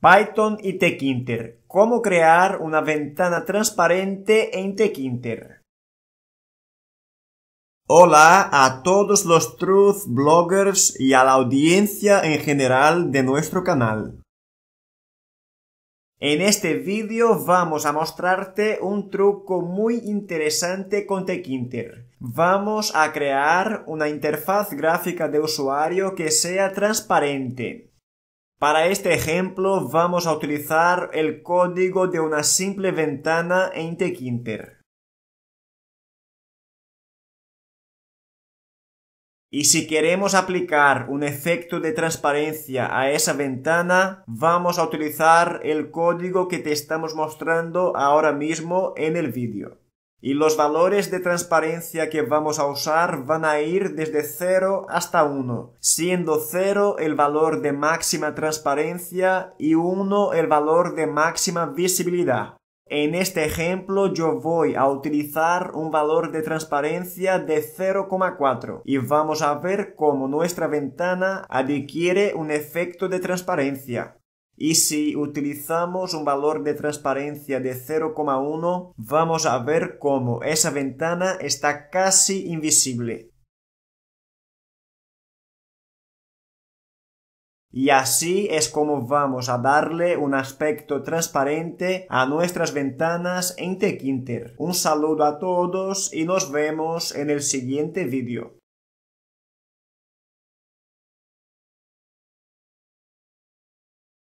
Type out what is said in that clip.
Python y Tkinter. ¿Cómo crear una ventana transparente en Tkinter? Hola a todos los truth bloggers y a la audiencia en general de nuestro canal. En este vídeo vamos a mostrarte un truco muy interesante con Tkinter. Vamos a crear una interfaz gráfica de usuario que sea transparente. Para este ejemplo vamos a utilizar el código de una simple ventana en Tkinter. Y si queremos aplicar un efecto de transparencia a esa ventana, vamos a utilizar el código que te estamos mostrando ahora mismo en el vídeo. Y los valores de transparencia que vamos a usar van a ir desde 0 hasta 1, siendo 0 el valor de máxima transparencia y 1 el valor de máxima visibilidad. En este ejemplo yo voy a utilizar un valor de transparencia de 0,4 y vamos a ver cómo nuestra ventana adquiere un efecto de transparencia. Y si utilizamos un valor de transparencia de 0,1, vamos a ver cómo esa ventana está casi invisible. Y así es como vamos a darle un aspecto transparente a nuestras ventanas en Tkinter. Un saludo a todos y nos vemos en el siguiente vídeo.